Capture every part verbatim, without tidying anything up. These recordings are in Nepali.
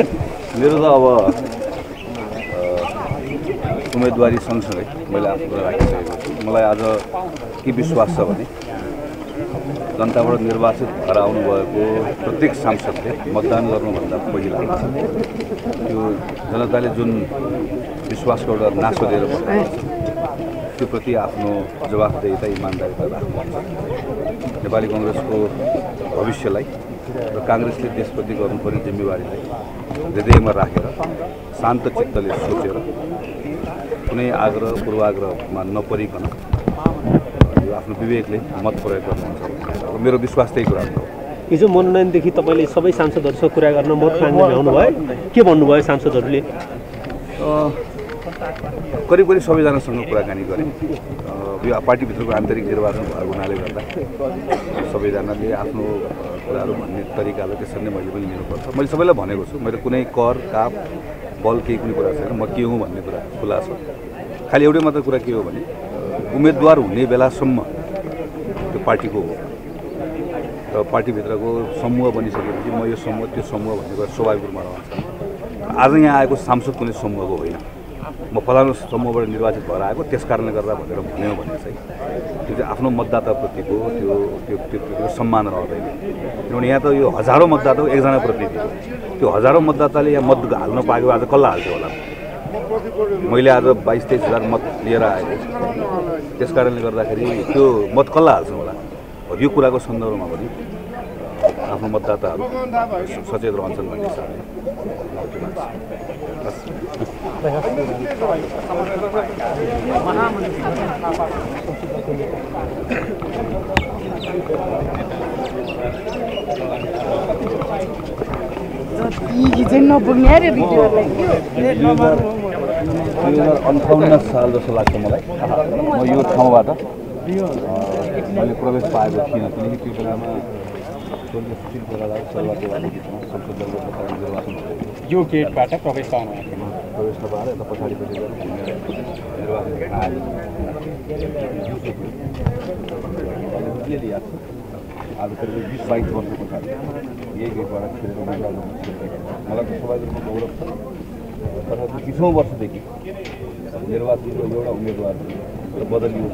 मेरो त अब उम्मेदवारी सँगसँगै मैले आफूलाई राखिसकेको छु। मलाई आज के विश्वास छ भने जनताबाट निर्वाचित भएर आउनुभएको प्रत्येक सांसदले मतदान गर्नुभन्दा पहिला त्यो जनताले जुन विश्वासको एउटा नासो दिएर त्यो प्रति आफ्नो जवाफदेही इमानदारी राख्नुपर्छ। नेपाली कांग्रेसको भविष्यलाई र कांग्रेसले देशप्रति गर्नुपर्ने जिम्मेवारीलाई हृदयमा राखेर शान्त चित्तले सोचेर कुनै आग्रह पूर्वाग्रहमा नपरिकन आफ्नो विवेकले मत प्रयोग गर्नुहुन्छ। मेरो विश्वास त्यही कुरा हो। हिजो मनोनयनदेखि तपाईले सबै सांसदहरुसँग कुरा गर्न मत माग्न भ्याउनुभयो, के भन्नुभयो सांसदहरुले? करिब करिब सबैजनासँग कुराकानी गरे। यो पार्टीभित्रको आन्तरिक निर्वाचन भएको हुनाले गर्दा सबैजनाले आफ्नो कुराहरु भन्ने तरिकाले त्यसरी नै मैले पनि लिनुपर्छ। मैले सबैलाई भनेको छु, मैले कुनै कर काप बल केही कुनै कुरा छैन, म के हुँ भन्ने कुरा खुला छ। खाली एउटै मात्र कुरा के हो भने उम्मेदवार हुने बेलासम्म त्यो पार्टीको हो र पार्टीभित्रको समूह बनिसकेपछि म यो समूह त्यो समूह भन्ने कुरा स्वाभाविक रूपमा रहन्छ। आज यहाँ आएको सांसद कुनै समूहको होइन, म फलानु समूहबाट निर्वाचित भएर आएको त्यस कारणले गर्दा भनेर भन्यो भने चाहिँ त्यो चाहिँ आफ्नो मतदाताप्रतिको त्यो त्यो त्यो सम्मान रहँदैन। किनभने यहाँ त यो हजारौँ मतदाता एकजनाप्रति त्यो हजारौँ मतदाताले यहाँ मत हाल्न पाएको आज कसलाई हाल्थ्यो होला? मैले आज बाईस तेईस हजार मत लिएर आएको, त्यस कारणले गर्दाखेरि त्यो मत कसलाई हाल्छ होला? यो कुराको सन्दर्भमा पनि आफ्नो मतदाताहरू सचेत रहन्छन् भन्ने हिसाबले दुई हजार अन्ठाउन्न साल जस्तो लाग्छ मलाई। म यो ठाउँबाट मैले प्रवेश पाएको थिइनँ, किनकि त्यो बेलामा सोह्र फिफ्टिन बेला सल्लाह संसद दलको पछाडि निर्वाचन यो गेटबाट प्रवेश पाउनु प्रवेश नपाएर यता पछाडिपट्टि निर्वाचन आज करिब बिस बाइस वर्ष पछाडि यही गेटबाट खेलेर मलाई त सबै रूपमा गौरव छ। तथा बीसौं वर्षदेखि निर्वाचित एउटा उम्मेदवार बदलियो,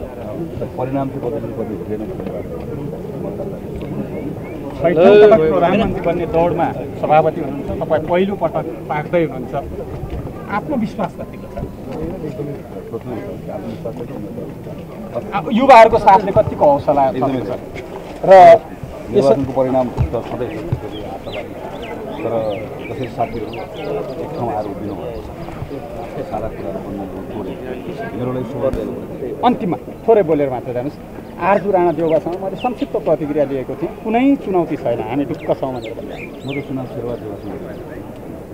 परिणाम चाहिँ बदलिनु पर्ने थिएन। तपाईँको राममन्दिर बन्ने दौडमा सभापति हुनुहुन्छ, तपाईँ पहिलो पटक पाक्दै हुनुहुन्छ, आफ्नो विश्वास कतिको छ? युवाहरूको साथले कतिको हौसला एकदमै छ र यसको परिणाम त सधैँ तर जसरी साथीहरू एक ठाउँ आएर दिनुभएको छ सारा कुराहरू। अन्तिममा थोरै बोलेर मात्र जानुहोस्। आरजु राणा देउवासँग मैले संक्षिप्त प्रतिक्रिया लिएको थिएँ, कुनै चुनौती छैन हामी ढुक्क छौँ भनेर भन्नु। म त चुनाव सुरुवात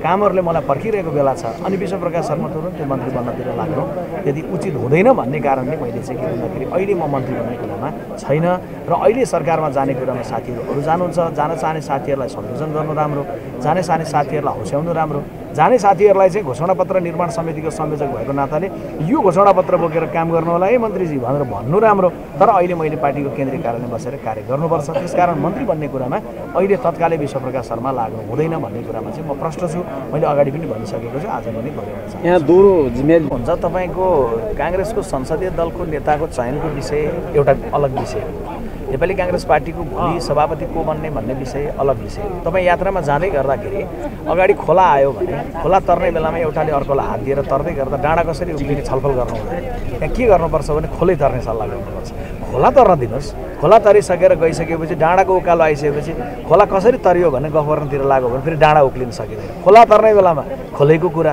कामहरूले मलाई पर्खिरहेको बेला छ। अनि विश्वप्रकाश शर्मा तुरुन्तै मन्त्री बन्नतिर लाग्नु यदि उचित हुँदैन भन्ने कारणले मैले चाहिँ के भन्दाखेरि अहिले म मन्त्री भन्ने कुरामा छैन र अहिले सरकारमा जाने कुरामा साथीहरू अरू जानुहुन्छ। जान चाहने साथीहरूलाई संयोजन गर्नु राम्रो, जाने चाहने साथीहरूलाई होस्याउनु राम्रो, जाने साथीहरूलाई चाहिँ घोषणापत्र निर्माण समितिको संयोजक भएको नाताले यो घोषणापत्र बोकेर काम गर्नु होला है मन्त्रीजी भनेर भन्नु राम्रो। तर अहिले मैले पार्टीको केन्द्रीय कार्यालयमा बसेर कार्य गर्नुपर्छ, त्यसकारण मन्त्री बन्ने कुरामा अहिले तत्कालै विश्वप्रकाश शर्मा लाग्नु हुँदैन भन्ने कुरामा चाहिँ म प्रष्ट छु। मैले अगाडि पनि भनिसकेको छु, आज पनि भनिरहेको छ। यहाँ दोहोरो जिम्मेवारी हुन्छ। तपाईँको काङ्ग्रेसको संसदीय दलको नेताको चयनको विषय एउटा अलग विषय हो, नेपाली काङ्ग्रेस पार्टीको भोलि सभापति को बन्ने भन्ने विषय अलग विषय। तपाईँ यात्रामा जाँदै गर्दाखेरि अगाडि खोला आयो भने खोला तर्ने बेलामा एउटाले अर्कोलाई हात दिएर तर्दै गर्दा डाँडा कसरी उम्लिने छलफल गर्नु हुँदैन। त्यहाँ के गर्नुपर्छ भने खोलै तर्ने सल्लाह गर्नुपर्छ। खोला तर्न दिनुहोस्, खोला तरिसकेर गइसकेपछि डाँडाको उकालो आइसकेपछि खोला कसरी तरियो भने गफर्नतिर लाग्यो भने फेरि डाँडा उक्लिन सकिँदैन। खोला तर्ने बेलामा खोलैको कुरा,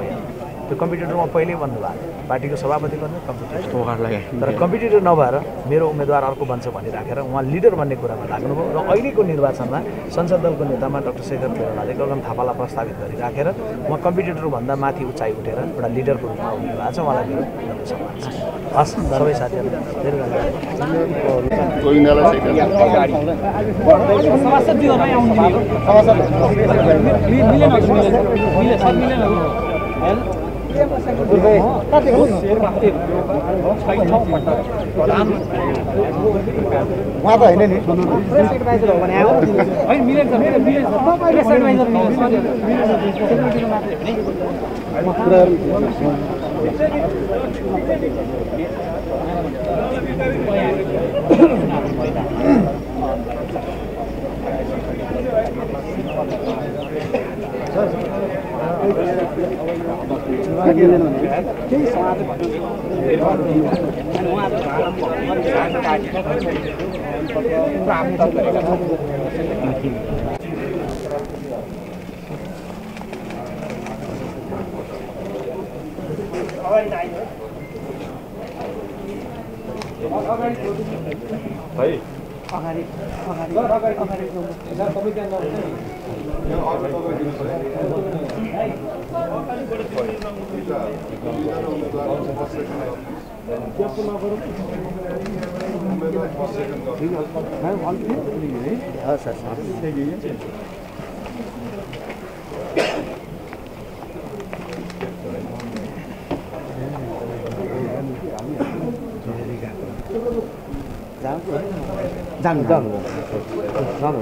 भइहाल्थ्यो। त्यो कम्पिटिटरमा पहिले भन्नुभयो पार्टीको सभापति बन्नु कम्पिटिटर उहाँहरु लाग्यो, तर कम्पिटिटर नभएर मेरो उम्मेदवार अर्को बन्छ भनी राखेर उहाँ लिडर बन्ने कुरामा लाग्नुभयो र अहिलेको निर्वाचनमा संसद दलको नेतामा डाक्टर शेखर कोइरालाले गगन थापालाई प्रस्तावित गरी राखेर उहाँ कम्पिटिटर भन्दा माथि उचाइ उठेर एउटा लिडरको रूपमा आउनु भएको छ। उहाँलाई मेरो सम्मान छ। हस् सबै साथीहरु धेरै धन्यवाद। कोइराला शेखर सभासदहरुलाई आउनु दिनु, सभासद मिलेन मिलेन मिलेन हेल्प Thank you. Hey. अगाडि अगाडि अगाडि सबै ध्यान गर्नु। जाम जाम जाम जाम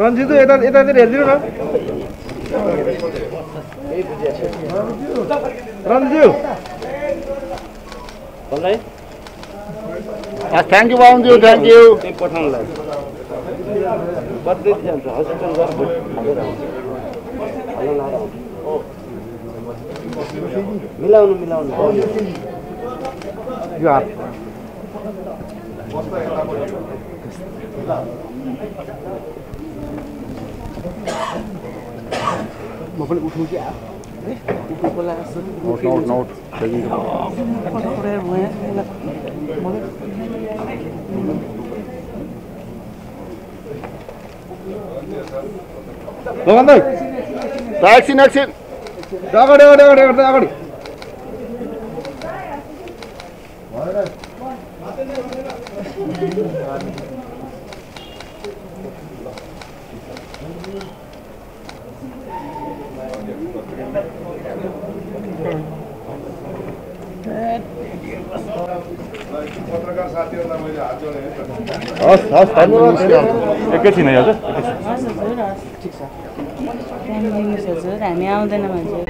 रंजीत ये तार ये तार तेरे रंजीत ना रंजीत बोलना है यार। थैंक यू बाउंड यू थैंक यू एक पठान लाइफ बद दे दिया ना हॉस्पिटल का बद अल्लाह मिलाओ ना मिलाओ ना यार मपले उठो क्या? मपले नोट नोट नोट चलिए। मपले मैं मपले लोगों ने टैक्सी नैक्सी डागा डागा डागा डागा डागा डागा पत्रकार साथीहरुलाई मैले हात जोडेँ। हस् हस् धन्यवाद। एकैछिन है हजुर, एकैछिन। हस् हजुर हस् ठीक छ। हामी आउँदैन भन्छ।